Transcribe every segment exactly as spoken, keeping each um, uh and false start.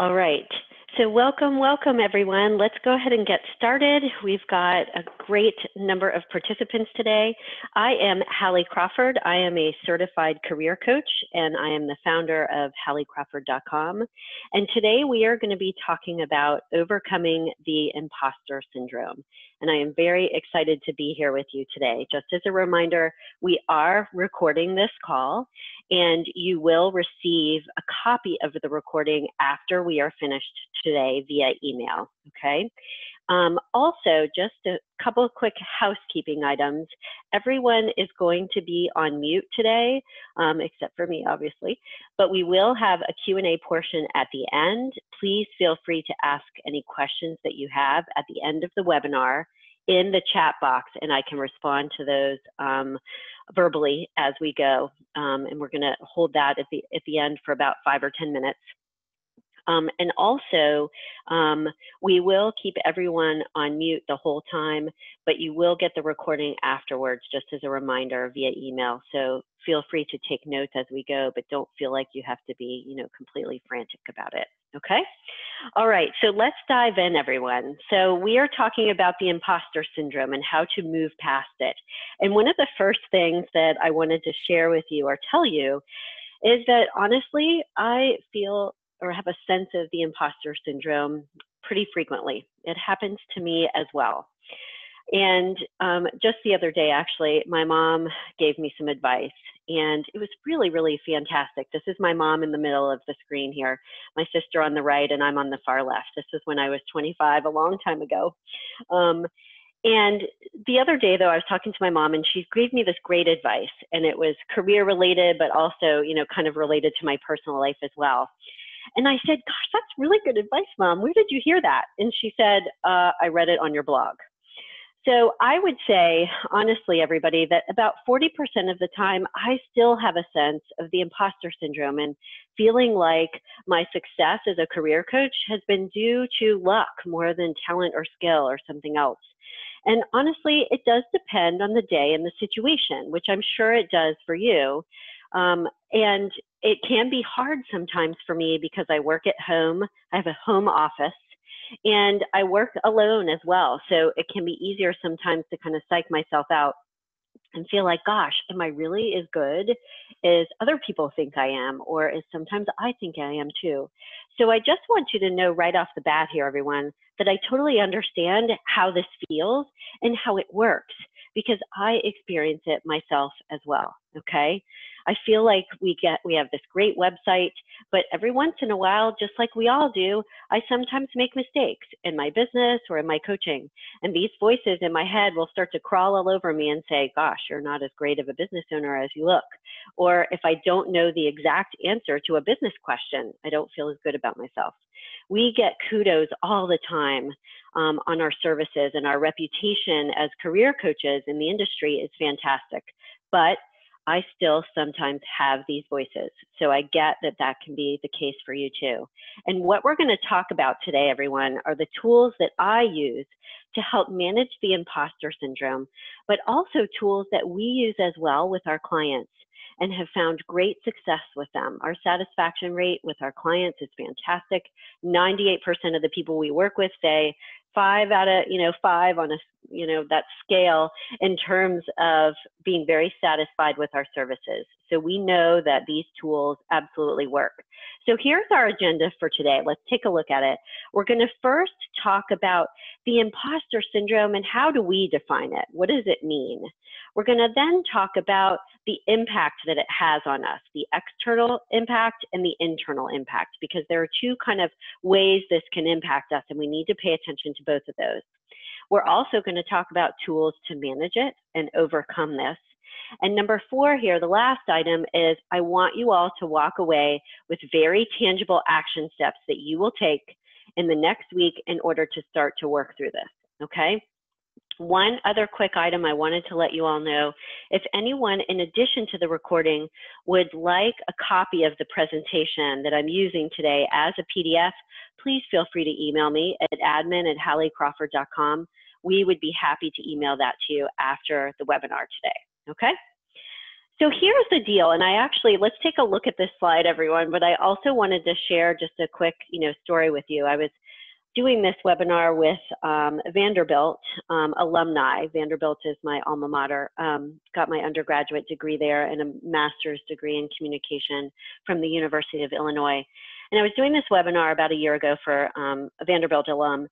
All right. So welcome, welcome everyone. Let's go ahead and get started. We've got a great number of participants today. I am Hallie Crawford. I am a certified career coach and I am the founder of Hallie Crawford dot com. And today we are going to be talking about overcoming the imposter syndrome. And I am very excited to be here with you today. Just as a reminder, we are recording this call and you will receive a copy of the recording after we are finished today via email, okay? Um, also, just a couple of quick housekeeping items. Everyone is going to be on mute today, um, except for me, obviously, but we will have a Q and A portion at the end. Please feel free to ask any questions that you have at the end of the webinar in the chat box, and I can respond to those um, verbally as we go. Um, and we're gonna hold that at the, at the end for about five or ten minutes. Um, and also, um, we will keep everyone on mute the whole time, but you will get the recording afterwards, just as a reminder via email. So feel free to take notes as we go, but don't feel like you have to be, you know, completely frantic about it. Okay? All right. So let's dive in, everyone. So we are talking about the imposter syndrome and how to move past it. And one of the first things that I wanted to share with you or tell you is that honestly, I feel or have a sense of the imposter syndrome pretty frequently. It happens to me as well. And um, just the other day, actually, my mom gave me some advice and it was really, really fantastic. This is my mom in the middle of the screen here, my sister on the right, and I'm on the far left. This is when I was twenty-five, a long time ago. Um, And the other day, though, I was talking to my mom and she gave me this great advice, and it was career related, but also, you know, kind of related to my personal life as well. And I said, gosh, that's really good advice, Mom. Where did you hear that? And she said, uh, I read it on your blog. So I would say, honestly, everybody, that about forty percent of the time, I still have a sense of the imposter syndrome and feeling like my success as a career coach has been due to luck more than talent or skill or something else. And honestly, it does depend on the day and the situation, which I'm sure it does for you. Um, and it can be hard sometimes for me because I work at home. I have a home office and I work alone as well. So it can be easier sometimes to kind of psych myself out and feel like, gosh, am I really as good as other people think I am, or as sometimes I think I am too. So I just want you to know right off the bat here, everyone, that I totally understand how this feels and how it works, because I experience it myself as well, okay? I feel like we get we have this great website, but every once in a while, just like we all do, I sometimes make mistakes in my business or in my coaching. And these voices in my head will start to crawl all over me and say, gosh, you're not as great of a business owner as you look. Or if I don't know the exact answer to a business question, I don't feel as good about myself. We get kudos all the time um, on our services, and our reputation as career coaches in the industry is fantastic. But I still sometimes have these voices. So I get that that can be the case for you too. And what we're going to talk about today, everyone, are the tools that I use to help manage the imposter syndrome, but also tools that we use as well with our clients and have found great success with them. Our satisfaction rate with our clients is fantastic. ninety-eight percent of the people we work with say five out of, you know, five on a, you know, that scale in terms of being very satisfied with our services. So we know that these tools absolutely work. So here's our agenda for today. Let's take a look at it. We're going to first talk about the imposter syndrome and how do we define it? What does it mean? We're going to then talk about the impact that it has on us, the external impact and the internal impact, because there are two kind of ways this can impact us, and we need to pay attention to both of those. We're also going to talk about tools to manage it and overcome this. And number four here, the last item is I want you all to walk away with very tangible action steps that you will take in the next week in order to start to work through this, okay? One other quick item I wanted to let you all know, if anyone in addition to the recording would like a copy of the presentation that I'm using today as a P D F, please feel free to email me at admin at Hallie Crawford dot com. We would be happy to email that to you after the webinar today, okay? So here's the deal, and I actually, let's take a look at this slide, everyone, but I also wanted to share just a quick, you know, story with you. I was doing this webinar with um, Vanderbilt um, alumni. Vanderbilt is my alma mater. Um, got my undergraduate degree there and a master's degree in communication from the University of Illinois. And I was doing this webinar about a year ago for um, a Vanderbilt alum.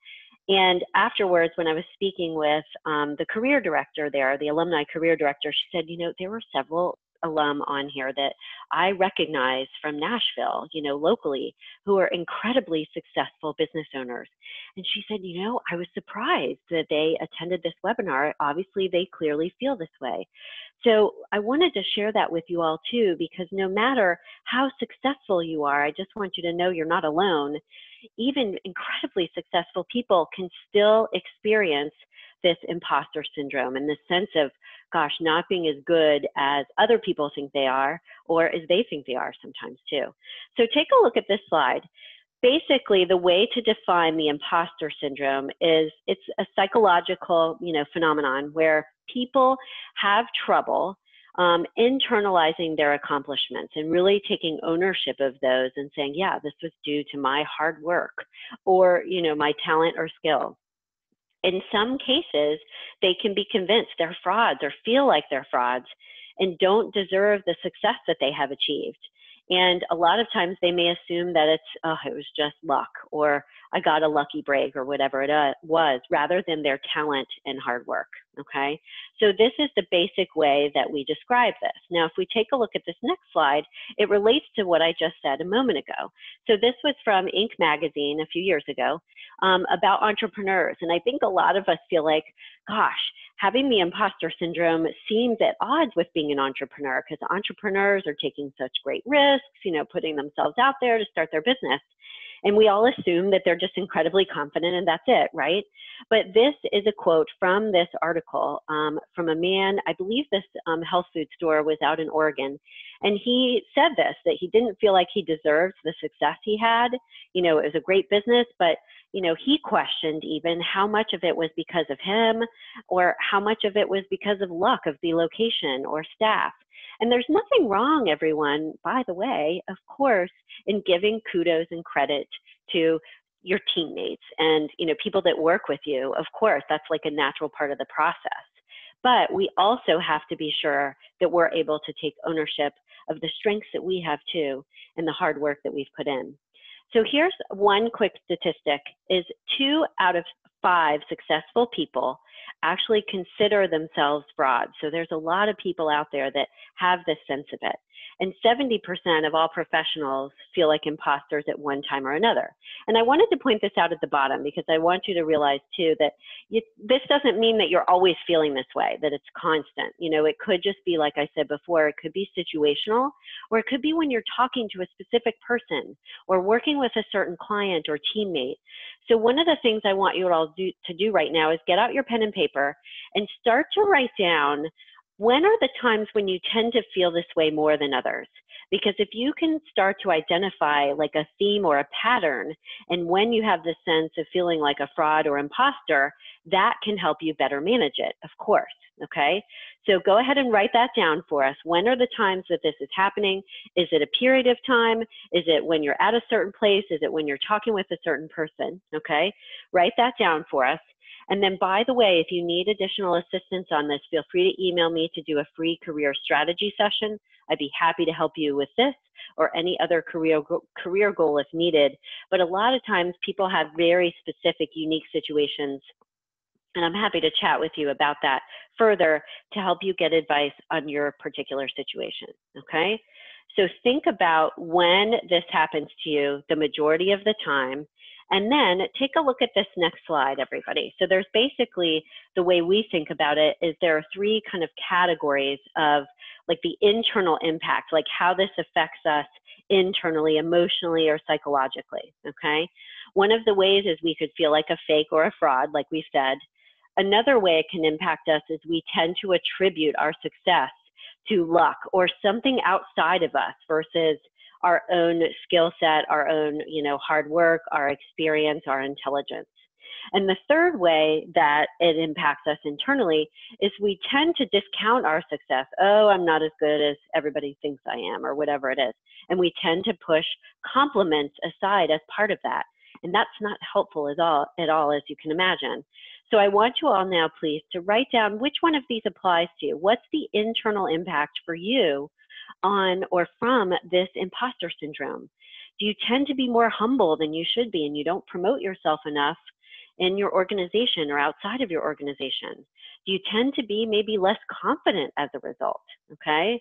And afterwards, when I was speaking with um, the career director there, the alumni career director, she said, you know, there were several alum on here that I recognize from Nashville, you know, locally, who are incredibly successful business owners. And she said, you know, I was surprised that they attended this webinar. Obviously, they clearly feel this way. So I wanted to share that with you all too, because no matter how successful you are, I just want you to know you're not alone. Even incredibly successful people can still experience this imposter syndrome and this sense of, gosh, not being as good as other people think they are, or as they think they are sometimes too. So take a look at this slide. Basically, the way to define the imposter syndrome is it's a psychological, you know, phenomenon where people have trouble Um, internalizing their accomplishments and really taking ownership of those and saying, yeah, this was due to my hard work or, you know, my talent or skill. In some cases, they can be convinced they're frauds or feel like they're frauds and don't deserve the success that they have achieved. And a lot of times they may assume that it's, oh, it was just luck, or I got a lucky break, or whatever it was, rather than their talent and hard work, okay? So this is the basic way that we describe this. Now, if we take a look at this next slide, it relates to what I just said a moment ago. So this was from Inc magazine a few years ago um, about entrepreneurs. And I think a lot of us feel like, gosh, having the imposter syndrome seems at odds with being an entrepreneur, because entrepreneurs are taking such great risks, you know, putting themselves out there to start their business. And we all assume that they're just incredibly confident and that's it, right? But this is a quote from this article um, from a man, I believe this um, health food store was out in Oregon. And he said this, that he didn't feel like he deserved the success he had. You know, it was a great business, but, you know, he questioned even how much of it was because of him or how much of it was because of luck of the location or staff. And there's nothing wrong, everyone, by the way, of course, in giving kudos and credit to your teammates and, you know, people that work with you. Of course, that's like a natural part of the process. But we also have to be sure that we're able to take ownership of the strengths that we have too and the hard work that we've put in. So here's one quick statistic is two out of five successful people actually consider themselves frauds. So there's a lot of people out there that have this sense of it. And seventy percent of all professionals feel like imposters at one time or another. And I wanted to point this out at the bottom because I want you to realize too that you, this doesn't mean that you're always feeling this way, that it's constant. You know, it could just be, like I said before, it could be situational, or it could be when you're talking to a specific person or working with a certain client or teammate. So one of the things I want you all do, to do right now is get out your pen and paper and start to write down, when are the times when you tend to feel this way more than others? Because if you can start to identify like a theme or a pattern, and when you have this sense of feeling like a fraud or imposter, that can help you better manage it, of course, okay? So go ahead and write that down for us. When are the times that this is happening? Is it a period of time? Is it when you're at a certain place? Is it when you're talking with a certain person, okay? Write that down for us. And then, by the way, if you need additional assistance on this, feel free to email me to do a free career strategy session. I'd be happy to help you with this or any other career, career goal if needed. But a lot of times people have very specific, unique situations, and I'm happy to chat with you about that further to help you get advice on your particular situation, okay? So think about when this happens to you the majority of the time. And then take a look at this next slide, everybody. So there's basically, the way we think about it is there are three kind of categories of like the internal impact, like how this affects us internally, emotionally, or psychologically, okay? One of the ways is we could feel like a fake or a fraud, like we said. Another way it can impact us is we tend to attribute our success to luck or something outside of us versus our own skill set, our own, you know, hard work, our experience, our intelligence. And the third way that it impacts us internally is we tend to discount our success. Oh, I'm not as good as everybody thinks I am, or whatever it is. And we tend to push compliments aside as part of that. And that's not helpful at all, at all, as you can imagine. So I want you all now, please, to write down which one of these applies to you. What's the internal impact for you on or from this imposter syndrome? Do you tend to be more humble than you should be, and you don't promote yourself enough in your organization or outside of your organization? Do you tend to be maybe less confident as a result? Okay?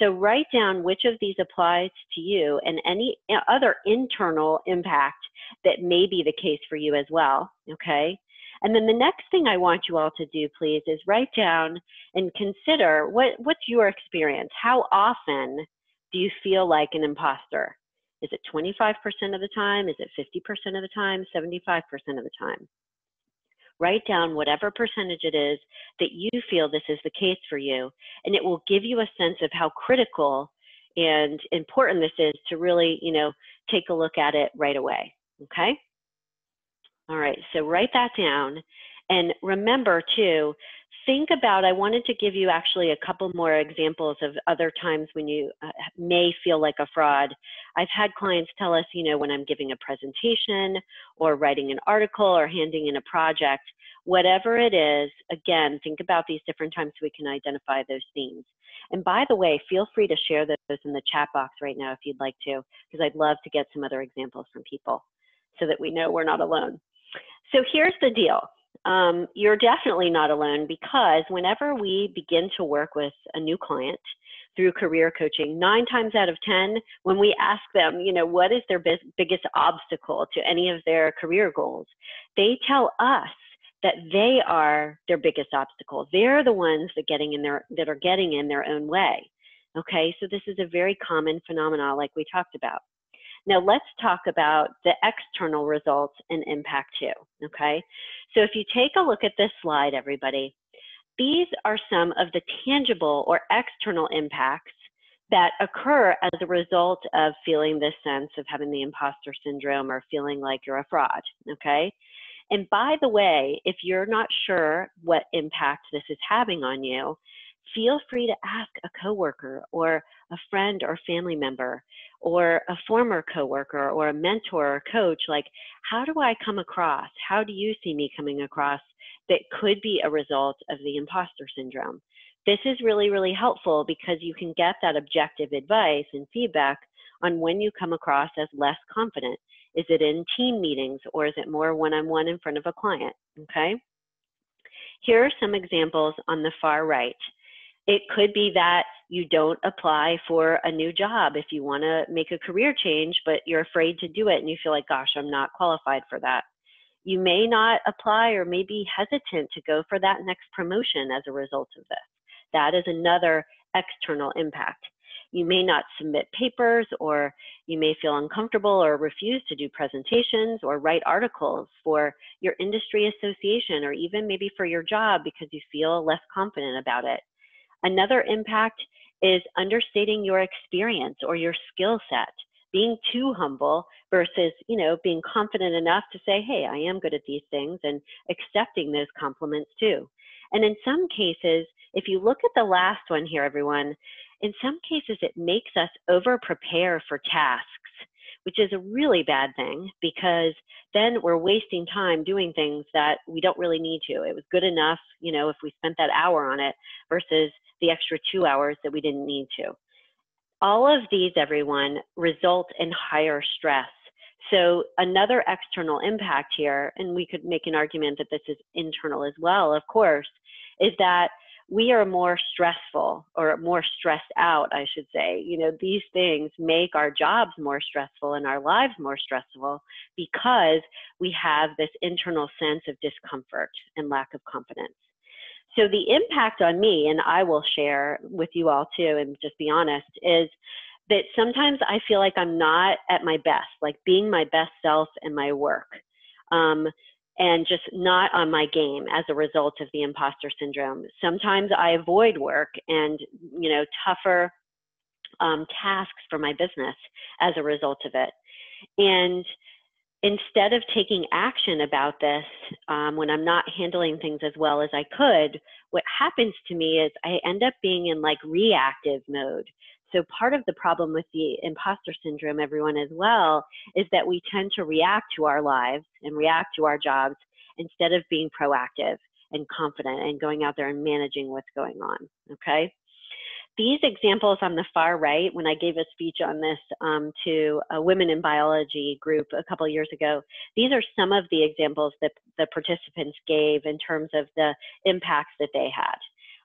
So write down which of these applies to you and any other internal impact that may be the case for you as well, okay? And then the next thing I want you all to do, please, is write down and consider what, what's your experience? How often do you feel like an imposter? Is it twenty-five percent of the time? Is it fifty percent of the time? seventy-five percent of the time? Write down whatever percentage it is that you feel this is the case for you, and it will give you a sense of how critical and important this is to really, you know, take a look at it right away, okay? All right, so write that down. And remember too, think about, I wanted to give you actually a couple more examples of other times when you uh, may feel like a fraud. I've had clients tell us, you know, when I'm giving a presentation or writing an article or handing in a project, whatever it is, again, think about these different times so we can identify those themes. And by the way, feel free to share those in the chat box right now if you'd like to, because I'd love to get some other examples from people so that we know we're not alone. So here's the deal. Um, you're definitely not alone, because whenever we begin to work with a new client through career coaching, nine times out of ten, when we ask them, you know, what is their biggest obstacle to any of their career goals, they tell us that they are their biggest obstacle. They're the ones that getting in their that are getting in their own way. Okay, so this is a very common phenomenon, like we talked about. Now let's talk about the external results and impact too, okay? So if you take a look at this slide, everybody, these are some of the tangible or external impacts that occur as a result of feeling this sense of having the imposter syndrome or feeling like you're a fraud, okay? And by the way, if you're not sure what impact this is having on you, feel free to ask a coworker or a friend or family member or a former coworker or a mentor or coach, like, how do I come across? How do you see me coming across that could be a result of the imposter syndrome? This is really, really helpful because you can get that objective advice and feedback on when you come across as less confident. Is it in team meetings, or is it more one-on-one in front of a client? Okay. Here are some examples on the far right. It could be that you don't apply for a new job if you want to make a career change, but you're afraid to do it and you feel like, gosh, I'm not qualified for that. You may not apply or may be hesitant to go for that next promotion as a result of this. That is another external impact. You may not submit papers, or you may feel uncomfortable or refuse to do presentations or write articles for your industry association, or even maybe for your job, because you feel less confident about it. Another impact is understating your experience or your skill set, being too humble versus, you know, being confident enough to say, hey, I am good at these things, and accepting those compliments too. And in some cases, if you look at the last one here, everyone, in some cases it makes us over-prepare for tasks, which is a really bad thing, because then we're wasting time doing things that we don't really need to. It was good enough, you know, if we spent that hour on it versus the extra two hours that we didn't need to. All of these, everyone, result in higher stress. So another external impact here, and we could make an argument that this is internal as well, of course, is that we are more stressful, or more stressed out, I should say. You know, these things make our jobs more stressful and our lives more stressful, because we have this internal sense of discomfort and lack of confidence. So the impact on me, and I will share with you all too, and just be honest, is that sometimes I feel like I'm not at my best, like being my best self in my work, um, and just not on my game as a result of the imposter syndrome. Sometimes I avoid work and, you know, tougher um, tasks for my business as a result of it. And instead of taking action about this, um, when I'm not handling things as well as I could, what happens to me is I end up being in like reactive mode. So part of the problem with the imposter syndrome, everyone as well, is that we tend to react to our lives and react to our jobs instead of being proactive and confident and going out there and managing what's going on, okay? These examples on the far right, when I gave a speech on this um, to a women in biology group a couple of years ago, these are some of the examples that the participants gave in terms of the impacts that they had.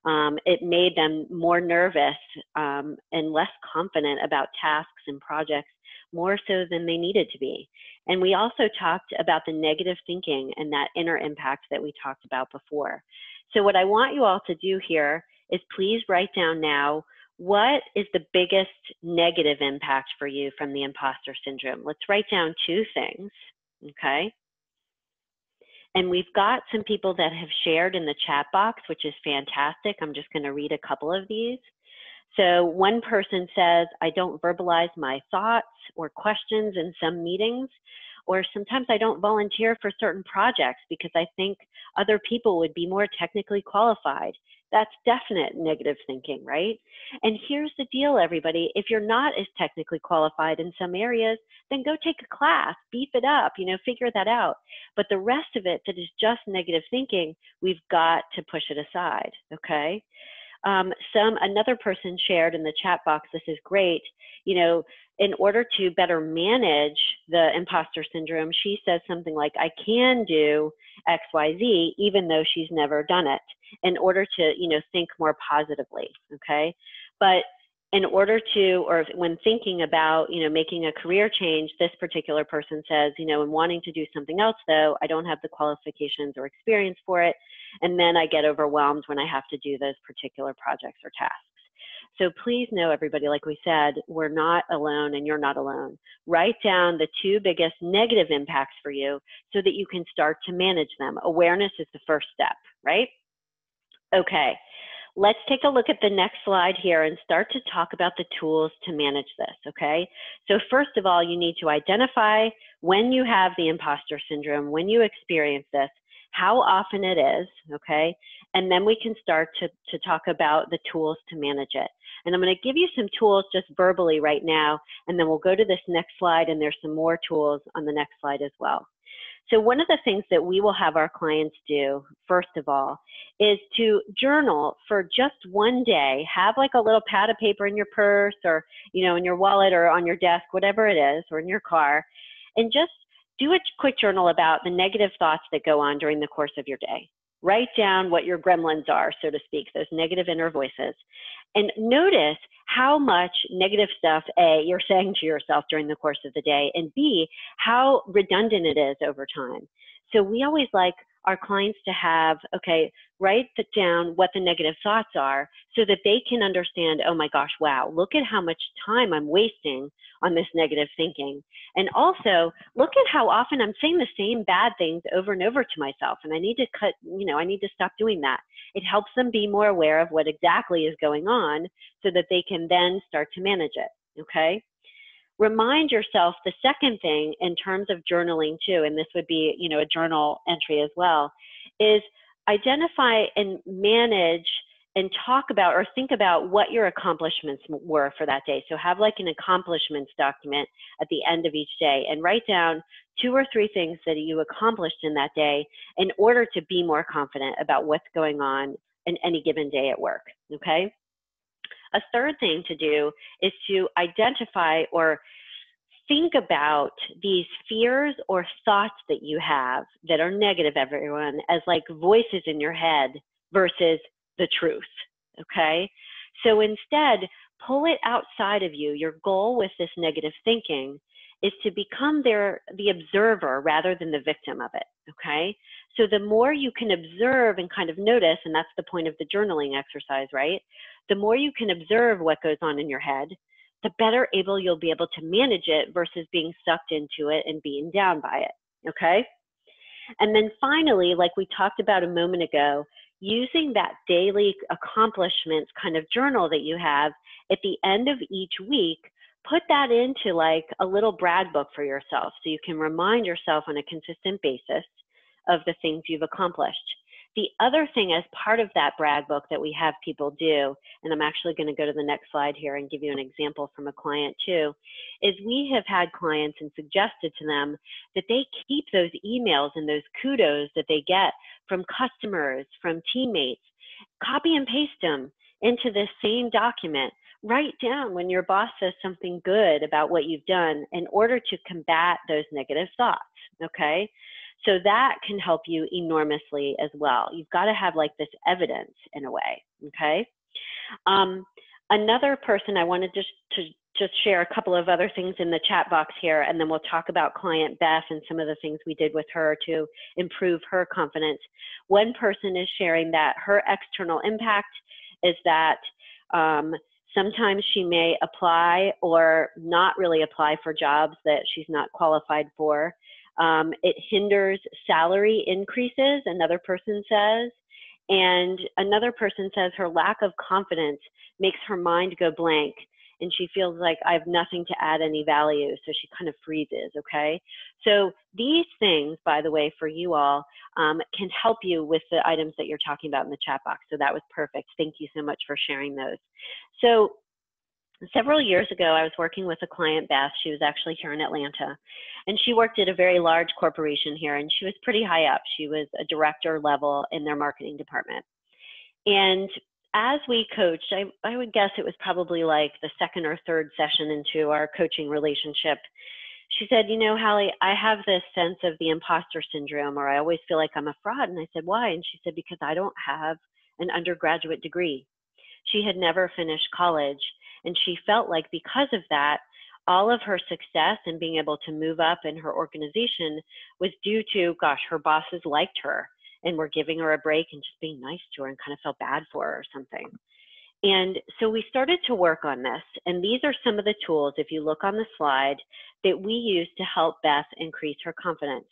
Um, it made them more nervous um, and less confident about tasks and projects, more so than they needed to be. And we also talked about the negative thinking and that inner impact that we talked about before. So what I want you all to do here is please write down now, what is the biggest negative impact for you from the imposter syndrome? Let's write down two things, okay? And we've got some people that have shared in the chat box, which is fantastic. I'm just going to read a couple of these. So one person says, I don't verbalize my thoughts or questions in some meetings, or sometimes I don't volunteer for certain projects because I think other people would be more technically qualified. That's definite negative thinking, right? And here's the deal, everybody. If you're not as technically qualified in some areas, then go take a class, beef it up, you know, figure that out. But the rest of it that is just negative thinking, we've got to push it aside, okay? Um, some, another person shared in the chat box, this is great, you know, in order to better manage the imposter syndrome, she says something like, I can do X Y Z, even though she's never done it, in order to, you know, think more positively, okay? But in order to, or if, when thinking about, you know, making a career change, this particular person says, you know, I'm wanting to do something else, though, I don't have the qualifications or experience for it, and then I get overwhelmed when I have to do those particular projects or tasks. So please know, everybody, like we said, we're not alone and you're not alone. Write down the two biggest negative impacts for you so that you can start to manage them. Awareness is the first step, right? Okay, let's take a look at the next slide here and start to talk about the tools to manage this, okay? So first of all, you need to identify when you have the imposter syndrome, when you experience this, how often it is, okay? And then we can start to, to talk about the tools to manage it. And I'm going to give you some tools just verbally right now, and then we'll go to this next slide, and there's some more tools on the next slide as well. So one of the things that we will have our clients do, first of all, is to journal for just one day. Have like a little pad of paper in your purse or, you know, in your wallet or on your desk, whatever it is, or in your car, and just do a quick journal about the negative thoughts that go on during the course of your day. Write down what your gremlins are, so to speak, those negative inner voices. And notice how much negative stuff, A, you're saying to yourself during the course of the day, and B, how redundant it is over time. So we always like our clients to have, okay, write down what the negative thoughts are so that they can understand, oh my gosh, wow, look at how much time I'm wasting on this negative thinking. And also, look at how often I'm saying the same bad things over and over to myself, and I need to cut, you know, I need to stop doing that. It helps them be more aware of what exactly is going on so that they can then start to manage it, okay? Remind yourself the second thing in terms of journaling too, and this would be, you know, a journal entry as well, is identify and manage and talk about or think about what your accomplishments were for that day. So have like an accomplishments document at the end of each day and write down two or three things that you accomplished in that day in order to be more confident about what's going on in any given day at work, okay? A third thing to do is to identify or think about these fears or thoughts that you have that are negative, everyone, as like voices in your head versus the truth, okay? So instead, pull it outside of you. Your goal with this negative thinking is to become their, the observer rather than the victim of it, okay? So the more you can observe and kind of notice, and that's the point of the journaling exercise, right? The more you can observe what goes on in your head, the better able you'll be able to manage it versus being sucked into it and beaten down by it, okay? And then finally, like we talked about a moment ago, using that daily accomplishments kind of journal that you have at the end of each week put that into like a little Brad book for yourself so you can remind yourself on a consistent basis of the things you've accomplished. The other thing as part of that Brad book that we have people do, and I'm actually going to go to the next slide here and give you an example from a client too, is we have had clients and suggested to them that they keep those emails and those kudos that they get from customers, from teammates, copy and paste them into this same document. Write down when your boss says something good about what you've done in order to combat those negative thoughts, okay? So that can help you enormously as well. You've got to have like this evidence in a way, okay? Um, another person, I wanted just to just share a couple of other things in the chat box here, and then we'll talk about client Beth and some of the things we did with her to improve her confidence. One person is sharing that her external impact is that um, sometimes she may apply or not really apply for jobs that she's not qualified for. Um, it hinders salary increases, another person says, and another person says her lack of confidence makes her mind go blank and she feels like I have nothing to add any value, so she kind of freezes, okay? So these things, by the way, for you all, um, can help you with the items that you're talking about in the chat box, so that was perfect. Thank you so much for sharing those. So several years ago, I was working with a client, Beth. She was actually here in Atlanta, and she worked at a very large corporation here, and she was pretty high up. She was a director level in their marketing department. And as we coached, I, I would guess it was probably like the second or third session into our coaching relationship, she said, you know, Hallie, I have this sense of the imposter syndrome, or I always feel like I'm a fraud. And I said, why? And she said, because I don't have an undergraduate degree. She had never finished college. And she felt like because of that, all of her success and being able to move up in her organization was due to, gosh, her bosses liked her and were giving her a break and just being nice to her and kind of felt bad for her or something. And so we started to work on this. And these are some of the tools, if you look on the slide, that we use to help Beth increase her confidence.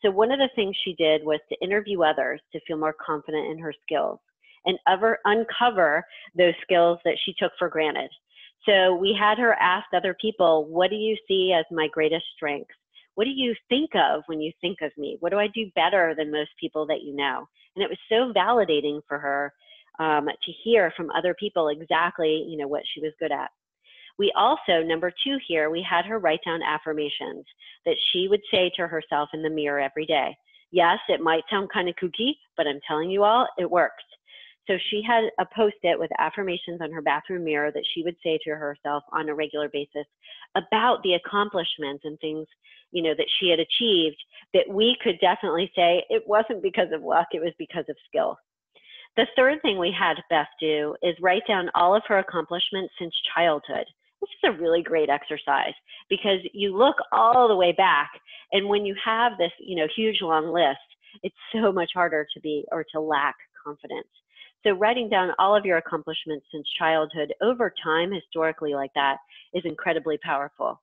So one of the things she did was to interview others to feel more confident in her skills and uncover those skills that she took for granted. So we had her ask other people, what do you see as my greatest strength? What do you think of when you think of me? What do I do better than most people that you know? And it was so validating for her um, to hear from other people exactly, you know, what she was good at. We also, number two here, we had her write down affirmations that she would say to herself in the mirror every day. Yes, it might sound kind of kooky, but I'm telling you all, it works. So she had a post-it with affirmations on her bathroom mirror that she would say to herself on a regular basis about the accomplishments and things, you know, that she had achieved, that we could definitely say it wasn't because of luck, it was because of skill. The third thing we had Beth do is write down all of her accomplishments since childhood. This is a really great exercise because you look all the way back, and when you have this, you know, huge long list, it's so much harder to be or to lack confidence. So writing down all of your accomplishments since childhood over time, historically like that, is incredibly powerful.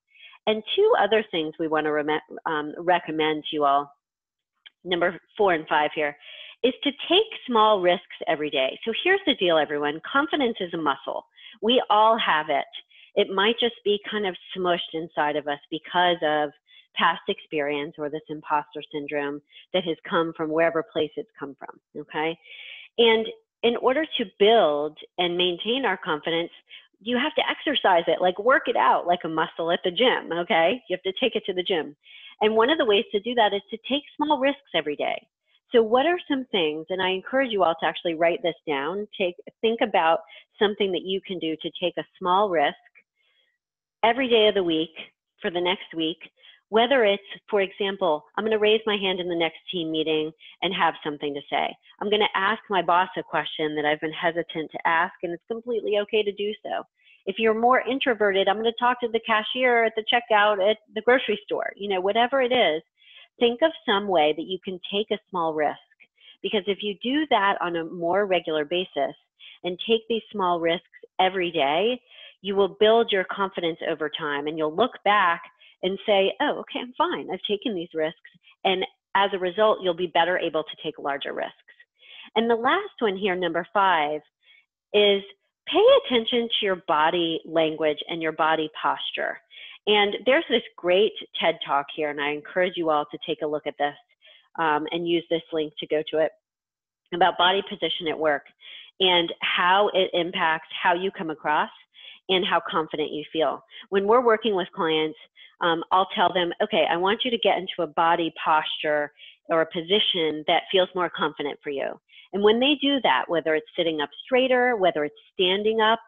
And two other things we want to um, recommend to you all, number four and five here, is to take small risks every day. So here's the deal, everyone. Confidence is a muscle. We all have it. It might just be kind of smushed inside of us because of past experience or this imposter syndrome that has come from wherever place it's come from, okay? And in order to build and maintain our confidence, you have to exercise it, like work it out like a muscle at the gym, okay? You have to take it to the gym. And one of the ways to do that is to take small risks every day. So what are some things, and I encourage you all to actually write this down, take, think about something that you can do to take a small risk every day of the week for the next week, whether it's, for example, I'm going to raise my hand in the next team meeting and have something to say. I'm going to ask my boss a question that I've been hesitant to ask, and it's completely okay to do so. If you're more introverted, I'm going to talk to the cashier at the checkout at the grocery store. You know, whatever it is, think of some way that you can take a small risk, because if you do that on a more regular basis and take these small risks every day, you will build your confidence over time, and you'll look back and say, oh, okay, I'm fine. I've taken these risks. And as a result, you'll be better able to take larger risks. And the last one here, number five, is pay attention to your body language and your body posture. And there's this great TED Talk here, and I encourage you all to take a look at this um, and use this link to go to it, about body position at work and how it impacts how you come across and how confident you feel. When we're working with clients, um, I'll tell them, okay, I want you to get into a body posture or a position that feels more confident for you. And when they do that, whether it's sitting up straighter, whether it's standing up,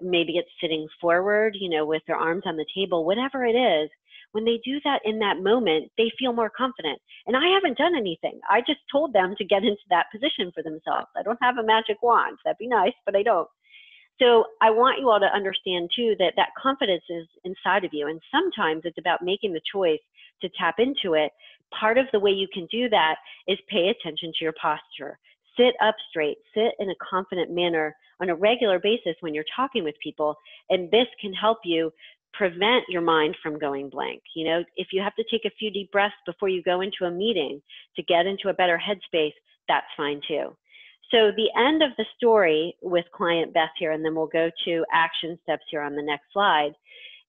maybe it's sitting forward, you know, with their arms on the table, whatever it is, when they do that in that moment, they feel more confident. And I haven't done anything. I just told them to get into that position for themselves. I don't have a magic wand. That'd be nice, but I don't. So I want you all to understand too that that confidence is inside of you. And sometimes it's about making the choice to tap into it. Part of the way you can do that is pay attention to your posture. Sit up straight, sit in a confident manner on a regular basis when you're talking with people, and this can help you prevent your mind from going blank. You know, if you have to take a few deep breaths before you go into a meeting to get into a better headspace, that's fine too. So the end of the story with client Beth here, and then we'll go to action steps here on the next slide,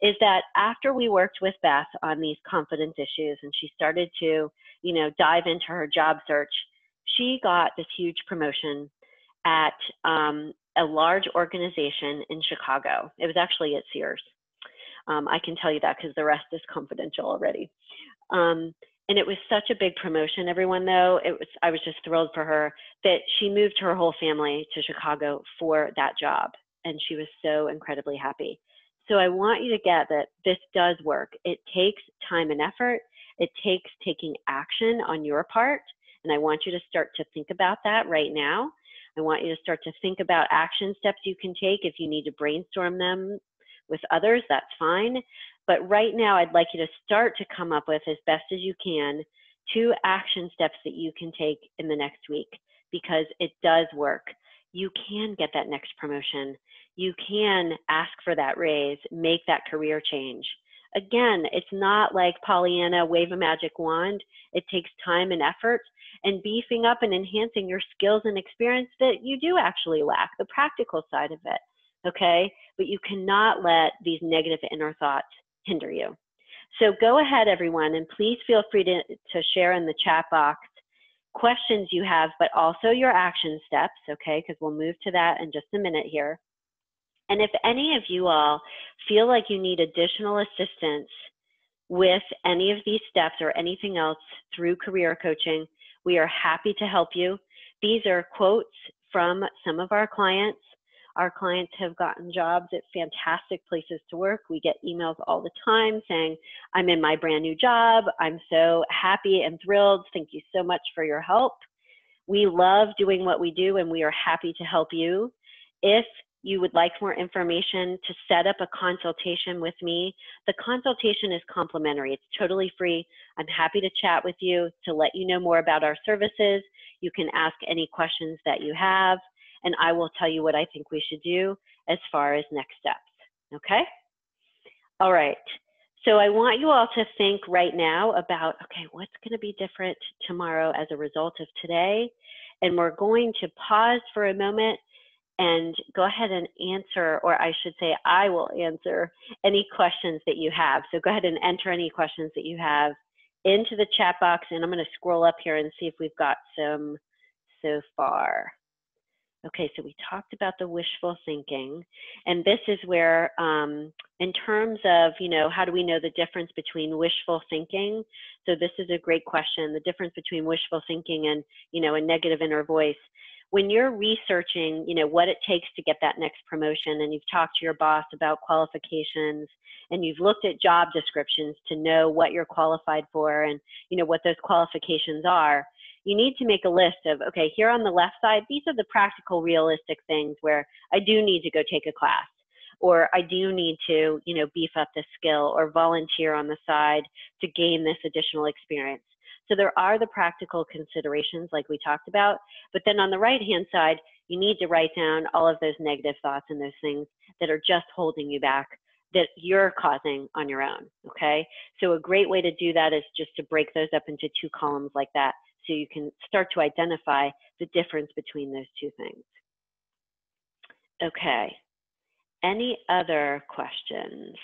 is that after we worked with Beth on these confidence issues and she started to, you know, dive into her job search, she got this huge promotion at um, a large organization in Chicago. It was actually at Sears. Um, I can tell you that because the rest is confidential already. Um, and it was such a big promotion, everyone, though. It was, I was just thrilled for her that she moved her whole family to Chicago for that job. And she was so incredibly happy. So I want you to get that this does work. It takes time and effort. It takes taking action on your part. And I want you to start to think about that right now. I want you to start to think about action steps you can take. If you need to brainstorm them with others, that's fine. But right now, I'd like you to start to come up with, as best as you can, two action steps that you can take in the next week, because it does work. You can get that next promotion. You can ask for that raise, make that career change. Again, it's not like Pollyanna, wave a magic wand. It takes time and effort, and beefing up and enhancing your skills and experience that you do actually lack, the practical side of it, okay? But you cannot let these negative inner thoughts hinder you. So go ahead, everyone, and please feel free to, to share in the chat box questions you have, but also your action steps, okay? Because we'll move to that in just a minute here. And if any of you all feel like you need additional assistance with any of these steps or anything else through career coaching, we are happy to help you. These are quotes from some of our clients. Our clients have gotten jobs at fantastic places to work. We get emails all the time saying, I'm in my brand new job. I'm so happy and thrilled. Thank you so much for your help. We love doing what we do, and we are happy to help you. If you would like more information to set up a consultation with me, the consultation is complimentary. It's totally free. I'm happy to chat with you to let you know more about our services. You can ask any questions that you have, and I will tell you what I think we should do as far as next steps, okay? All right, so I want you all to think right now about, okay, what's gonna be different tomorrow as a result of today? And we're going to pause for a moment and go ahead and answer, or I should say, I will answer any questions that you have. So go ahead and enter any questions that you have into the chat box, and I'm gonna scroll up here and see if we've got some so far. Okay, so we talked about the wishful thinking, and this is where, um, in terms of, you know, how do we know the difference between wishful thinking? So this is a great question, the difference between wishful thinking and, you know, a negative inner voice. When you're researching, you know, what it takes to get that next promotion, and you've talked to your boss about qualifications, and you've looked at job descriptions to know what you're qualified for and, you know, what those qualifications are, you need to make a list of, okay, here on the left side, these are the practical, realistic things where I do need to go take a class, or I do need to, you know, beef up this skill or volunteer on the side to gain this additional experience. So there are the practical considerations like we talked about, but then on the right-hand side, you need to write down all of those negative thoughts and those things that are just holding you back that you're causing on your own, okay? So a great way to do that is just to break those up into two columns like that, so you can start to identify the difference between those two things. Okay, Any other questions?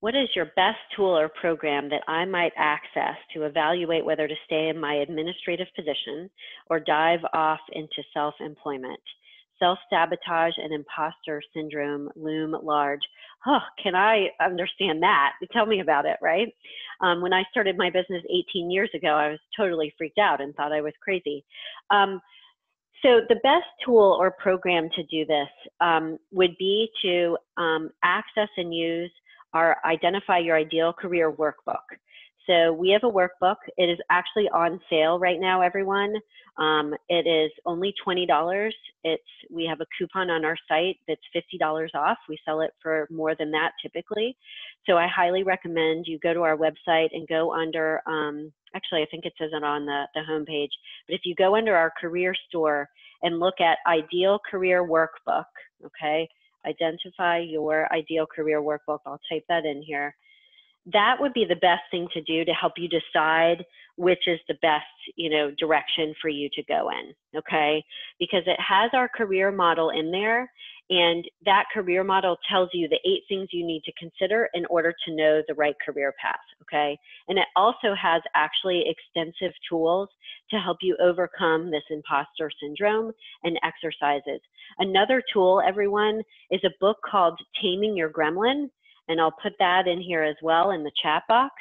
What is your best tool or program that I might access to evaluate whether to stay in my administrative position or dive off into self-employment? Self-sabotage and imposter syndrome loom large. Oh, can I understand that? Tell me about it, right? Um, when I started my business eighteen years ago, I was totally freaked out and thought I was crazy. Um, so the best tool or program to do this um, would be to um, access and use our Identify Your Ideal Career workbook. So we have a workbook. It is actually on sale right now, everyone. Um, it is only twenty dollars. It's, we have a coupon on our site that's fifty dollars off. We sell it for more than that typically. So I highly recommend you go to our website and go under, um, actually I think it says it on the, the homepage, but if you go under our career store and look at Ideal Career Workbook, okay, Identify Your Ideal Career Workbook, I'll type that in here. That would be the best thing to do to help you decide which is the best, you know, direction for you to go in, okay? Because it has our career model in there, and that career model tells you the eight things you need to consider in order to know the right career path, okay? And it also has actually extensive tools to help you overcome this imposter syndrome and exercises. Another tool, everyone, is a book called Taming Your Gremlin. And I'll put that in here as well in the chat box.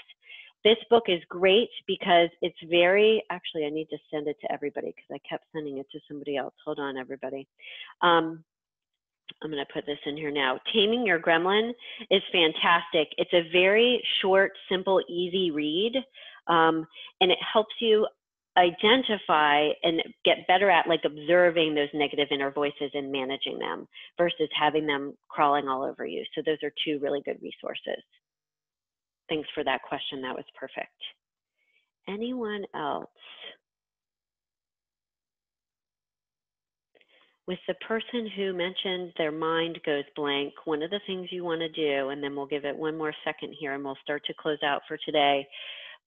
This book is great because it's very, actually I need to send it to everybody because I kept sending it to somebody else. Hold on, everybody. Um, I'm gonna put this in here now. Taming Your Gremlin is fantastic. It's a very short, simple, easy read. Um, and it helps you identify and get better at like observing those negative inner voices and managing them versus having them crawling all over you. So those are two really good resources. Thanks for that question. That was perfect. Anyone else? With the person who mentioned their mind goes blank, one of the things you want to do, and then we'll give it one more second here and we'll start to close out for today.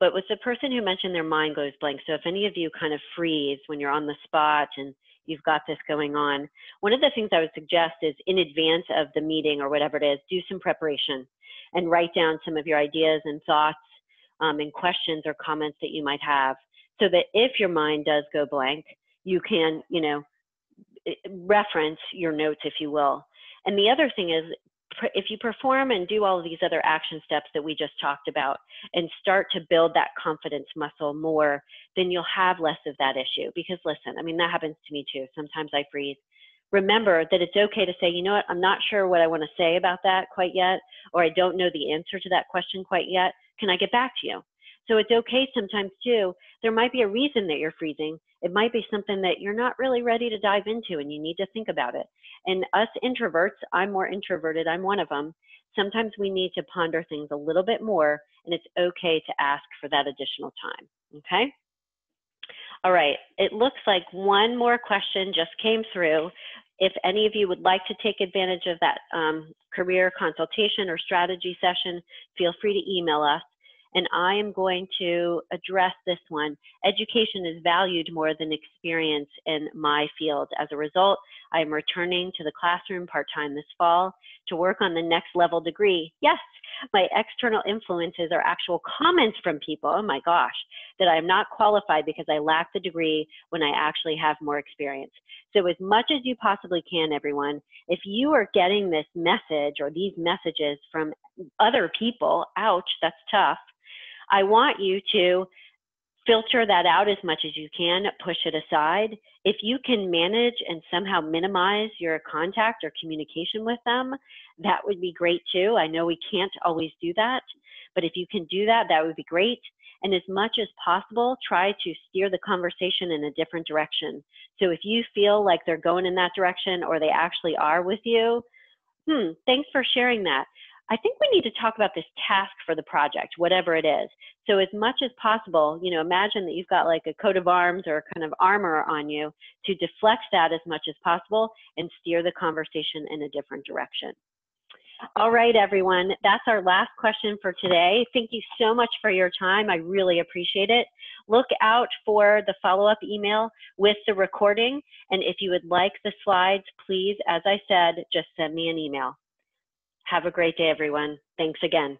But with the person who mentioned their mind goes blank, so if any of you kind of freeze when you're on the spot and you've got this going on, one of the things I would suggest is in advance of the meeting or whatever it is, do some preparation and write down some of your ideas and thoughts um, and questions or comments that you might have so that if your mind does go blank, you can, you know, reference your notes, if you will. And the other thing is, if you perform and do all of these other action steps that we just talked about and start to build that confidence muscle more, then you'll have less of that issue. Because listen, I mean, that happens to me too. Sometimes I freeze. Remember that it's okay to say, you know what, I'm not sure what I want to say about that quite yet, or I don't know the answer to that question quite yet. Can I get back to you? So it's okay sometimes too. There might be a reason that you're freezing. It might be something that you're not really ready to dive into and you need to think about it. And us introverts, I'm more introverted, I'm one of them. Sometimes we need to ponder things a little bit more, and it's okay to ask for that additional time, okay? All right, it looks like one more question just came through. If any of you would like to take advantage of that um, career consultation or strategy session, feel free to email us. And I am going to address this one. Education is valued more than experience in my field. As a result, I am returning to the classroom part-time this fall to work on the next level degree. Yes, my external influences are actual comments from people, oh my gosh, that I am not qualified because I lack the degree when I actually have more experience. So as much as you possibly can, everyone, if you are getting this message or these messages from other people, ouch, that's tough, I want you to filter that out as much as you can, push it aside. If you can manage and somehow minimize your contact or communication with them, that would be great too. I know we can't always do that, but if you can do that, that would be great. And as much as possible, try to steer the conversation in a different direction. So if you feel like they're going in that direction or they actually are with you, hmm, thanks for sharing that. I think we need to talk about this task for the project, whatever it is. So as much as possible, you know, imagine that you've got like a coat of arms or kind of armor on you to deflect that as much as possible and steer the conversation in a different direction. All right, everyone. That's our last question for today. Thank you so much for your time. I really appreciate it. Look out for the follow-up email with the recording. And if you would like the slides, please, as I said, just send me an email. Have a great day, everyone. Thanks again.